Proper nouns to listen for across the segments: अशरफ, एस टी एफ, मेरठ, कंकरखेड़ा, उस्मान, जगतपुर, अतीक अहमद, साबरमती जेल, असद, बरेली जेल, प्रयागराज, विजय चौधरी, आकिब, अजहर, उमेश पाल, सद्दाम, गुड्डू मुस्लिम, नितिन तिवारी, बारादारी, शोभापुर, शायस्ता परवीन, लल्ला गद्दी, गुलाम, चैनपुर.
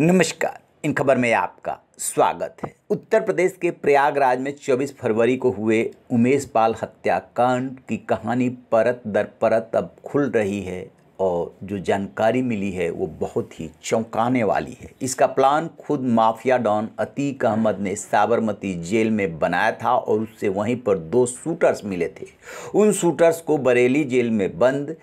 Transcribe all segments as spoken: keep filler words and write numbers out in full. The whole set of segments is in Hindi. नमस्कार, इन खबर में आपका स्वागत है। उत्तर प्रदेश के प्रयागराज में चौबीस फरवरी को हुए उमेश पाल हत्याकांड की कहानी परत दर परत अब खुल रही है और जो जानकारी मिली है वो बहुत ही चौंकाने वाली है। इसका प्लान खुद माफिया डॉन अतीक अहमद ने साबरमती जेल में बनाया था और उससे वहीं पर दो शूटर्स मिले थे। उन शूटर्स को बरेली जेल में बंद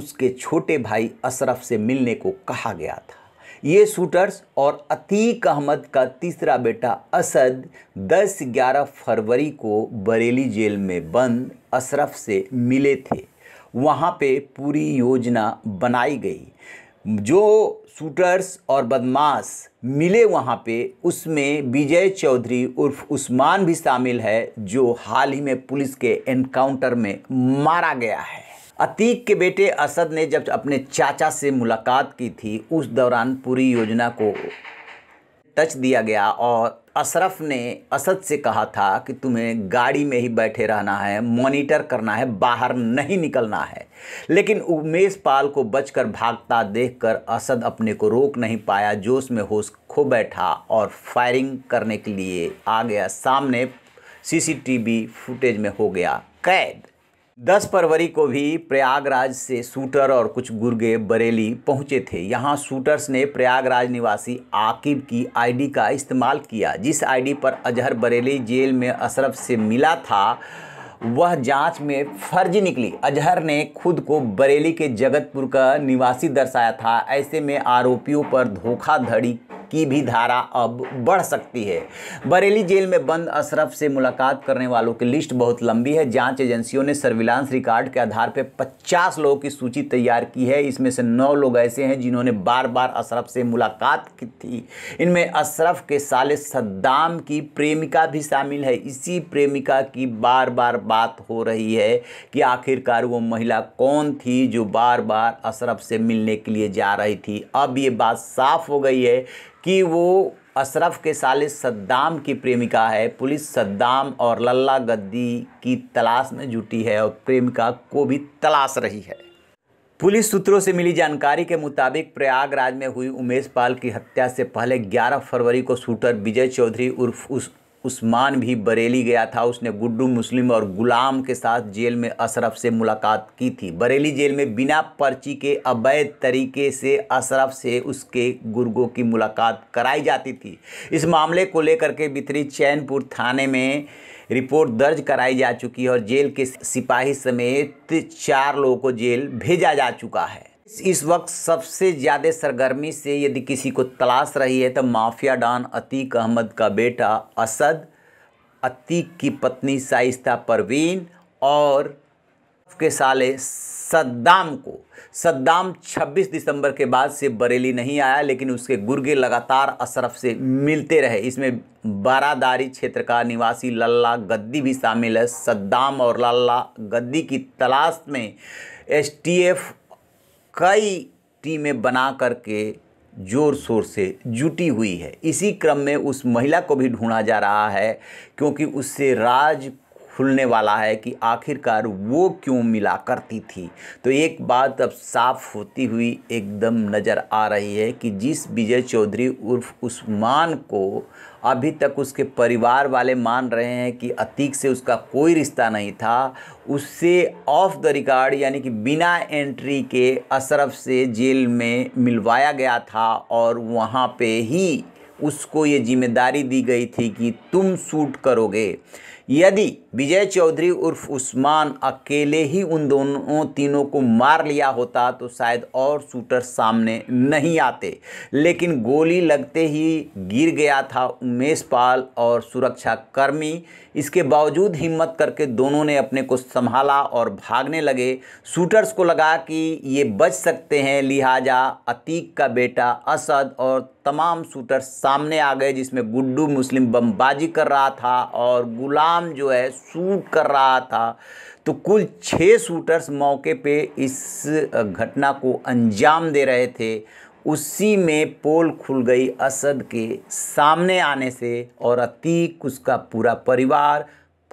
उसके छोटे भाई अशरफ से मिलने को कहा गया था। ये शूटर्स और अतीक अहमद का तीसरा बेटा असद दस ग्यारह फरवरी को बरेली जेल में बंद अशरफ से मिले थे। वहाँ पे पूरी योजना बनाई गई। जो शूटर्स और बदमाश मिले वहाँ पे, उसमें विजय चौधरी उर्फ उस्मान भी शामिल है, जो हाल ही में पुलिस के एनकाउंटर में मारा गया है। अतीक के बेटे असद ने जब अपने चाचा से मुलाकात की थी, उस दौरान पूरी योजना को टच दिया गया और अशरफ ने असद से कहा था कि तुम्हें गाड़ी में ही बैठे रहना है, मॉनिटर करना है, बाहर नहीं निकलना है। लेकिन उमेश पाल को बचकर भागता देखकर असद अपने को रोक नहीं पाया, जोश में होश खो बैठा और फायरिंग करने के लिए आ गया सामने। सीसीटीवी फुटेज में हो गया कैद। दस फरवरी को भी प्रयागराज से शूटर और कुछ गुर्गे बरेली पहुंचे थे। यहां शूटर्स ने प्रयागराज निवासी आकिब की आईडी का इस्तेमाल किया। जिस आईडी पर अजहर बरेली जेल में अशरफ से मिला था, वह जांच में फर्जी निकली। अजहर ने खुद को बरेली के जगतपुर का निवासी दर्शाया था। ऐसे में आरोपियों पर धोखाधड़ी की भी धारा अब बढ़ सकती है। बरेली जेल में बंद अशरफ से मुलाकात करने वालों की लिस्ट बहुत लंबी है। जांच एजेंसियों ने सर्विलांस रिकॉर्ड के आधार पर पचास लोगों की सूची तैयार की है। इसमें से नौ लोग ऐसे हैं जिन्होंने बार बार अशरफ से मुलाकात की थी। इनमें अशरफ के साले सद्दाम की प्रेमिका भी शामिल है। इसी प्रेमिका की बार बार बात हो रही है कि आखिरकार वो महिला कौन थी जो बार बार अशरफ से मिलने के लिए जा रही थी। अब ये बात साफ हो गई है कि वो अशरफ के साले सद्दाम की प्रेमिका है। पुलिस सद्दाम और लल्ला गद्दी की तलाश में जुटी है और प्रेमिका को भी तलाश रही है। पुलिस सूत्रों से मिली जानकारी के मुताबिक प्रयागराज में हुई उमेश पाल की हत्या से पहले ग्यारह फरवरी को शूटर विजय चौधरी उर्फ उस उस्मान भी बरेली गया था। उसने गुड्डू मुस्लिम और गुलाम के साथ जेल में अशरफ से मुलाकात की थी। बरेली जेल में बिना पर्ची के अवैध तरीके से अशरफ से उसके गुर्गों की मुलाकात कराई जाती थी। इस मामले को लेकर के भितरी चैनपुर थाने में रिपोर्ट दर्ज कराई जा चुकी है और जेल के सिपाही समेत चार लोगों को जेल भेजा जा चुका है। इस वक्त सबसे ज़्यादा सरगर्मी से यदि किसी को तलाश रही है तो माफिया डॉन अतीक अहमद का बेटा असद, अतीक की पत्नी शायस्ता परवीन और के साले सद्दाम को। सद्दाम छब्बीस दिसंबर के बाद से बरेली नहीं आया, लेकिन उसके गुर्गे लगातार अशरफ से मिलते रहे। इसमें बारादारी क्षेत्र का निवासी लल्ला गद्दी भी शामिल है। सद्दाम और लल्ला गद्दी की तलाश में एस टी एफ कई टीमें बना करके जोर शोर से जुटी हुई है। इसी क्रम में उस महिला को भी ढूंढा जा रहा है, क्योंकि उससे राज खुलने वाला है कि आखिरकार वो क्यों मिला करती थी। तो एक बात अब साफ होती हुई एकदम नज़र आ रही है कि जिस विजय चौधरी उर्फ उस्मान को अभी तक उसके परिवार वाले मान रहे हैं कि अतीक से उसका कोई रिश्ता नहीं था, उससे ऑफ द रिकॉर्ड यानी कि बिना एंट्री के अशरफ से जेल में मिलवाया गया था और वहाँ पे ही उसको ये जिम्मेदारी दी गई थी कि तुम शूट करोगे। यदि विजय चौधरी उर्फ उस्मान अकेले ही उन दोनों तीनों को मार लिया होता तो शायद और शूटर सामने नहीं आते, लेकिन गोली लगते ही गिर गया था उमेश पाल और सुरक्षाकर्मी। इसके बावजूद हिम्मत करके दोनों ने अपने को संभाला और भागने लगे। शूटर्स को लगा कि ये बच सकते हैं, लिहाजा अतीक का बेटा असद और तमाम शूटर सामने आ गए, जिसमें गुड्डू मुस्लिम बमबाजी कर रहा था और गुलाम जो है शूट कर रहा था। तो कुल छः शूटर्स मौके पे इस घटना को अंजाम दे रहे थे। उसी में पोल खुल गई असद के सामने आने से और अतीक उसका पूरा परिवार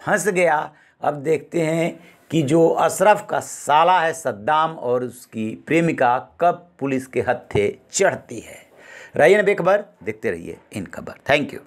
फंस गया। अब देखते हैं कि जो अशरफ का साला है सद्दाम और उसकी प्रेमिका कब पुलिस के हत्थे चढ़ती है। रहिए बेखबर, देखते रहिए इन खबर। Thank you.